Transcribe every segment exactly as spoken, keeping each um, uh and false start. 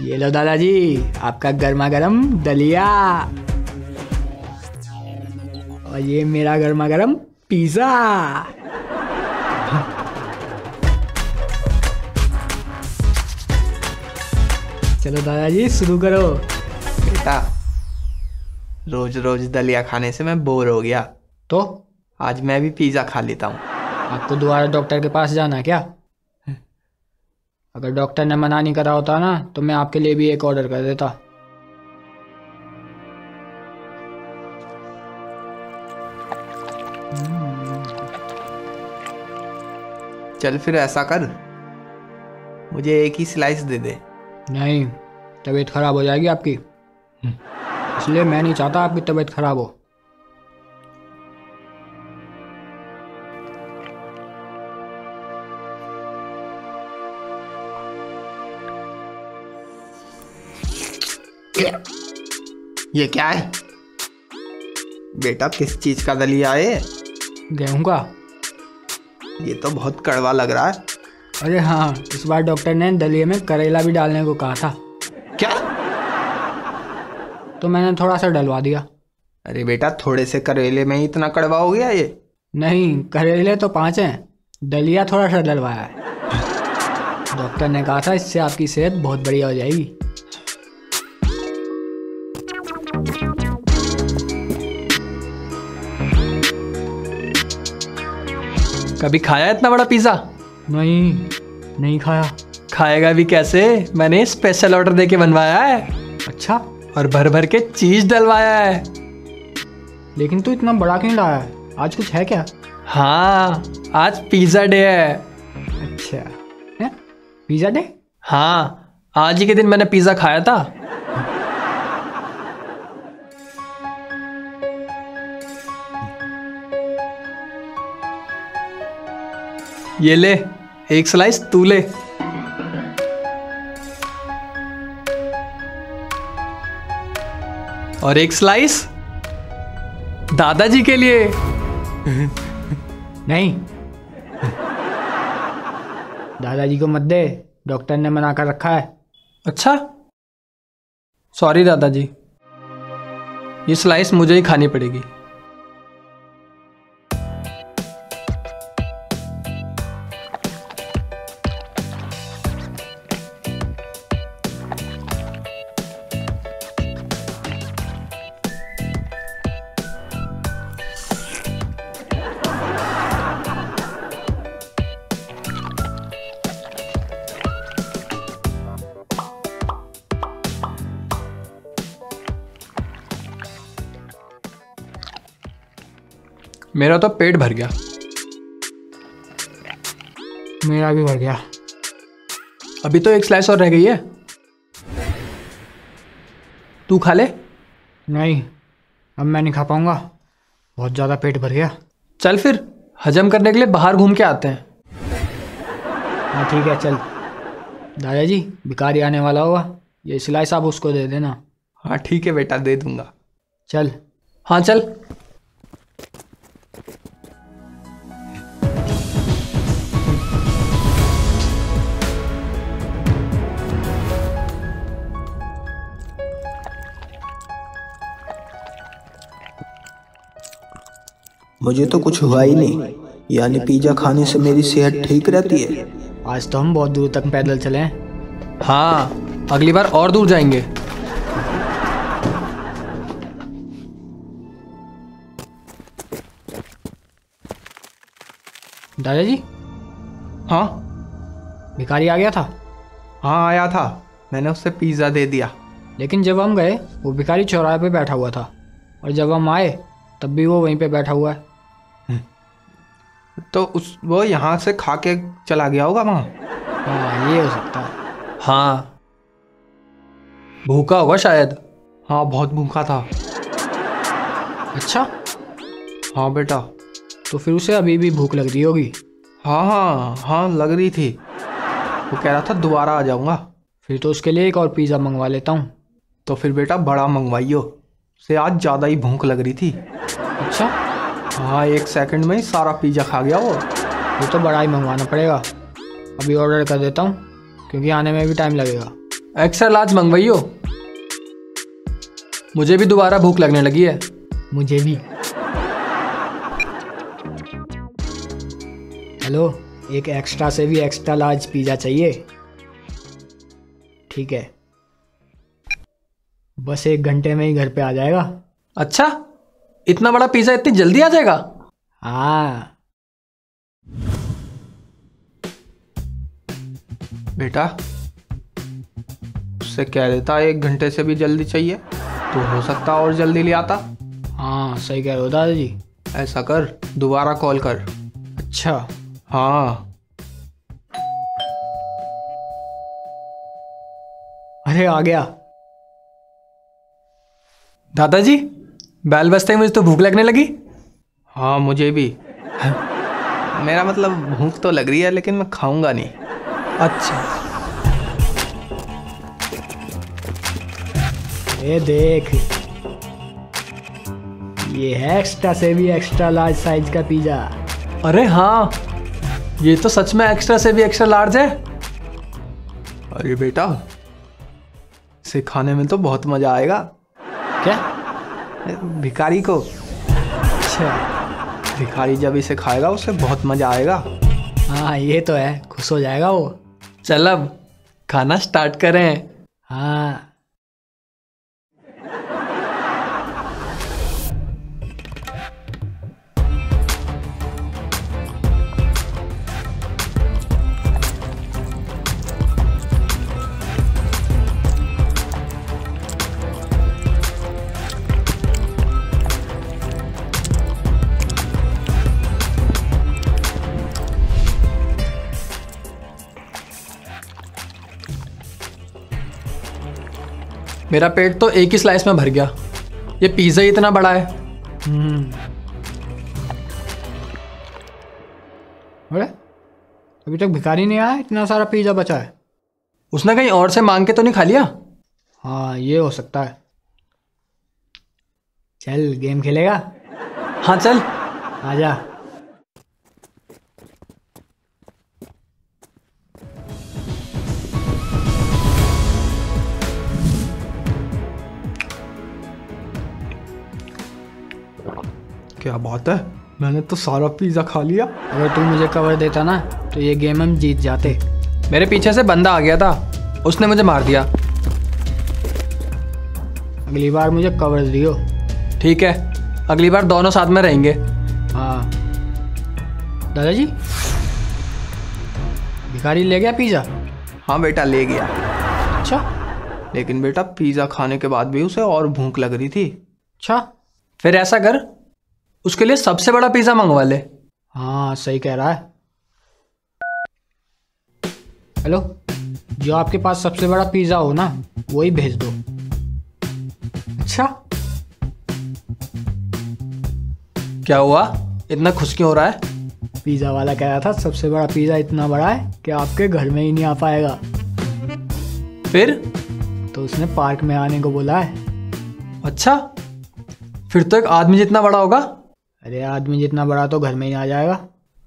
ये लो दादाजी, आपका गर्मा गर्म दलिया और ये मेरा गर्मा गर्म पिज़्ज़ा। चलो दादाजी शुरू करो। बेटा, रोज रोज दलिया खाने से मैं बोर हो गया, तो आज मैं भी पिज़्ज़ा खा लेता हूँ। आपको दोबारा डॉक्टर के पास जाना क्या? अगर डॉक्टर ने मना नहीं करा होता ना तो मैं आपके लिए भी एक ऑर्डर कर देता। चल फिर ऐसा कर, मुझे एक ही स्लाइस दे दे। नहीं, तबीयत खराब हो जाएगी आपकी, इसलिए मैं नहीं चाहता आपकी तबीयत खराब हो। ये क्या है बेटा? किस चीज का दलिया है? गेहूं का। ये तो बहुत कड़वा लग रहा है। अरे हाँ, इस बार डॉक्टर ने दलिये में करेला भी डालने को कहा था। क्या? तो मैंने थोड़ा सा डलवा दिया। अरे बेटा, थोड़े से करेले में ही इतना कड़वा हो गया ये? नहीं, करेले तो पांच हैं, दलिया थोड़ा सा डलवाया है। डॉक्टर ने कहा था इससे आपकी सेहत बहुत बढ़िया हो जाएगी। कभी खाया इतना बड़ा पिज्जा? नहीं, नहीं खाया। खाएगा भी कैसे? मैंने स्पेशल ऑर्डर देके बनवाया है। अच्छा? और भर भर के चीज डलवाया है। लेकिन तू इतना बड़ा क्यों लाया है? आज कुछ है क्या? हाँ, आज पिज्जा डे है। अच्छा है? Pizza day? हाँ, आज ही के दिन मैंने पिज्जा खाया था। ये ले, एक स्लाइस तू ले। और एक स्लाइस दादाजी के लिए। नहीं, दादाजी को मत दे, डॉक्टर ने मना कर रखा है। अच्छा, सॉरी दादाजी, ये स्लाइस मुझे ही खानी पड़ेगी। मेरा तो पेट भर गया। मेरा भी भर गया। अभी तो एक स्लाइस और रह गई है, तू खा ले। नहीं, अब मैं नहीं खा पाऊंगा, बहुत ज़्यादा पेट भर गया। चल फिर हजम करने के लिए बाहर घूम के आते हैं। हाँ ठीक है, चल। दादाजी, भिखारी आने वाला होगा, ये स्लाइस आप उसको दे देना। हाँ ठीक है बेटा, दे दूंगा। चल। हाँ चल। मुझे तो कुछ हुआ ही नहीं, यानी पिज्जा खाने से मेरी सेहत ठीक रहती है। आज तो हम बहुत दूर तक पैदल चले हैं। हाँ, अगली बार और दूर जाएंगे। दादाजी। हाँ, भिखारी आ गया था? हाँ आया था, मैंने उससे पिज्जा दे दिया। लेकिन जब हम गए वो भिखारी चौराहे पे बैठा हुआ था, और जब हम आए तब भी वो वहीं पे बैठा हुआ है। तो उस वो यहाँ से खा के चला गया होगा वहाँ। हाँ, ये हो सकता है। हाँ, भूखा होगा शायद। हाँ, बहुत भूखा था। अच्छा? हाँ बेटा। तो फिर उसे अभी भी भूख लग रही होगी। हाँ हाँ हाँ लग रही थी। वो कह रहा था दोबारा आ जाऊँगा। फिर तो उसके लिए एक और पिज़्ज़ा मंगवा लेता हूँ। तो फिर बेटा बड़ा मंगवाइयो, उसे आज ज़्यादा ही भूख लग रही थी। अच्छा? हाँ, एक सेकंड में ही सारा पिज़्ज़ा खा गया वो। ये तो बड़ा ही मंगवाना पड़ेगा। अभी ऑर्डर कर देता हूँ, क्योंकि आने में भी टाइम लगेगा। एक्स्ट्रा लार्ज मंगवाइयो, मुझे भी दोबारा भूख लगने लगी है। मुझे भी। हेलो, एक एक्स्ट्रा से भी एक्स्ट्रा लार्ज पिज़्ज़ा चाहिए। ठीक है, बस एक घंटे में ही घर पे आ जाएगा। अच्छा, इतना बड़ा पिज़्ज़ा इतनी जल्दी आ जाएगा? हाँ। बेटा, उससे कह देता एक घंटे से भी जल्दी चाहिए तो हो सकता और जल्दी ले आता। हाँ, सही कह रहे हो दादाजी। ऐसा कर, दोबारा कॉल कर। अच्छा। हाँ। अरे आ गया। दादाजी, बैल बजते ही मुझे तो भूख लगने लगी। हाँ, मुझे भी। मेरा मतलब भूख तो लग रही है, लेकिन मैं खाऊंगा नहीं। अच्छा। ये देख, ये है एक्स्ट्रा से भी एक्स्ट्रा लार्ज साइज का पिज़्ज़ा। अरे हाँ, ये तो सच में एक्स्ट्रा से भी एक्स्ट्रा लार्ज है। अरे बेटा, इसे खाने में तो बहुत मजा आएगा। क्या? भिखारी को। अच्छा, भिखारी जब इसे खाएगा उसे बहुत मजा आएगा। हाँ, ये तो है, खुश हो जाएगा वो। चल अब खाना स्टार्ट करें। हाँ। मेरा पेट तो एक ही स्लाइस में भर गया। ये पिज़्ज़ा ही इतना बड़ा है। अरे, अभी तक भिखारी नहीं आया, इतना सारा पिज़्ज़ा बचा है। उसने कहीं और से मांग के तो नहीं खा लिया? हाँ, ये हो सकता है। चल, गेम खेलेगा? हाँ चल, आजा। क्या बात है, मैंने तो सारा पिज़्ज़ा खा लिया। अगर तू मुझे कवर देता ना तो ये गेम हम जीत जाते। मेरे पीछे से बंदा आ गया था, उसने मुझे मार दिया। अगली बार मुझे कवर दियो। ठीक है, अगली बार दोनों साथ में रहेंगे। हाँ। दादाजी, भिखारी ले गया पिज़्ज़ा? हाँ बेटा, ले गया। अच्छा। लेकिन बेटा, पिज़्ज़ा खाने के बाद भी उसे और भूख लग रही थी। अच्छा, फिर ऐसा कर, उसके लिए सबसे बड़ा पिज़्ज़ा मंगवा ले। हाँ, सही कह रहा है। हेलो, जो आपके पास सबसे बड़ा पिज़्ज़ा हो ना, वही भेज दो। अच्छा, क्या हुआ, इतना खुश क्यों हो रहा है? पिज़्ज़ा वाला कह रहा था सबसे बड़ा पिज़्ज़ा इतना बड़ा है कि आपके घर में ही नहीं आ पाएगा। फिर तो उसने पार्क में आने को बोला है। अच्छा, फिर तो एक आदमी जितना बड़ा होगा। अरे, आदमी जितना बड़ा तो घर में ही आ जाएगा।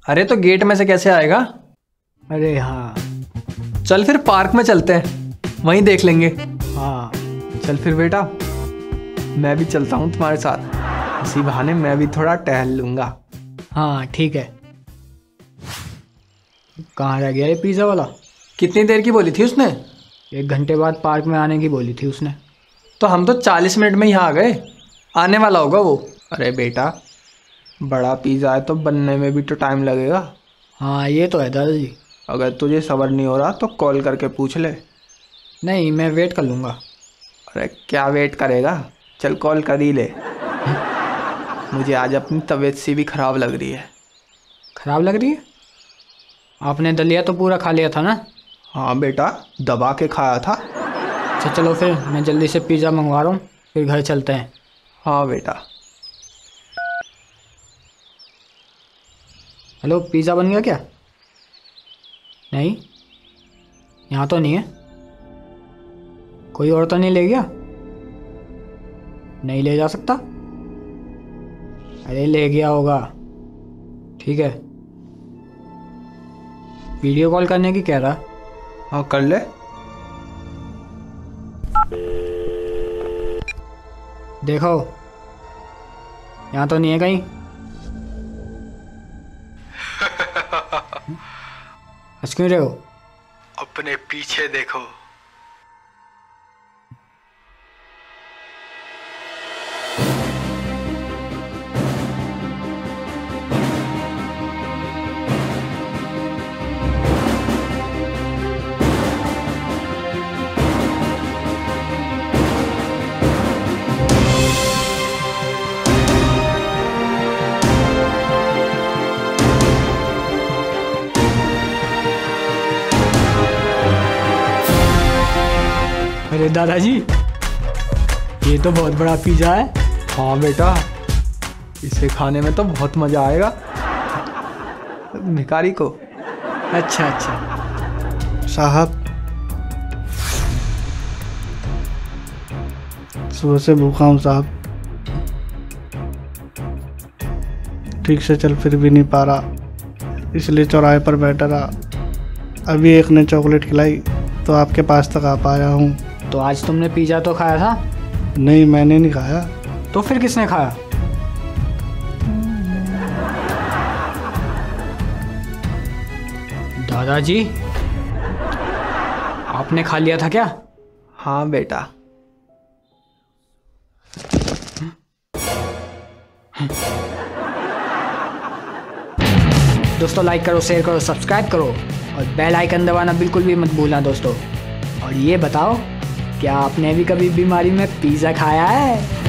अरे तो गेट में से कैसे आएगा? अरे हाँ, चल फिर पार्क में चलते हैं, वहीं देख लेंगे। हाँ चल फिर बेटा, मैं भी चलता हूँ तुम्हारे साथ, इसी बहाने मैं भी थोड़ा टहल लूँगा। हाँ ठीक है। कहाँ रह गया ये पिज़्ज़ा वाला? कितनी देर की बोली थी उसने? एक घंटे बाद पार्क में आने की बोली थी उसने। तो हम तो चालीस मिनट में यहाँ आ गए, आने वाला होगा वो। अरे बेटा, बड़ा पिज़्ज़ा है तो बनने में भी तो टाइम लगेगा। हाँ, ये तो है दादाजी। अगर तुझे सब्र नहीं हो रहा तो कॉल करके पूछ ले। नहीं, मैं वेट कर लूँगा। अरे क्या वेट करेगा, चल कॉल कर ही ले। मुझे आज अपनी तबीयत सी भी ख़राब लग रही है। ख़राब लग रही है? आपने दलिया तो पूरा खा लिया था ना? हाँ बेटा, दबा के खाया था। अच्छा चलो फिर, मैं जल्दी से पिज़्ज़ा मंगवा रहा हूँ, फिर घर चलते हैं। हाँ बेटा। हेलो, पिज़्ज़ा बन गया क्या? नहीं, यहाँ तो नहीं है। कोई और तो नहीं ले गया? नहीं ले जा सकता? अरे ले गया होगा। ठीक है, वीडियो कॉल करने की कह रहा। हाँ कर ले। देखो यहाँ तो नहीं है कहीं। हंस क्यों रहे हो? अपने पीछे देखो। अरे दादाजी, ये तो बहुत बड़ा पिज़्ज़ा है। हाँ बेटा, इसे खाने में तो बहुत मज़ा आएगा। भिखारी को। अच्छा अच्छा साहब, सुबह से भूखा हूँ साहब। ठीक से चल फिर भी नहीं पा रहा, इसलिए चौराहे पर बैठा रहा। अभी एक ने चॉकलेट खिलाई तो आपके पास तक आ पाया हूँ। तो आज तुमने पिज़्ज़ा तो खाया था? नहीं, मैंने नहीं खाया। तो फिर किसने खाया? दादाजी, आपने खा लिया था क्या? हाँ बेटा। हुँ? हुँ? दोस्तों लाइक करो, शेयर करो, सब्सक्राइब करो और बेल आइकन दबाना बिल्कुल भी मत भूलना दोस्तों। और ये बताओ, क्या आपने भी कभी बीमारी में पिज़्ज़ा खाया है?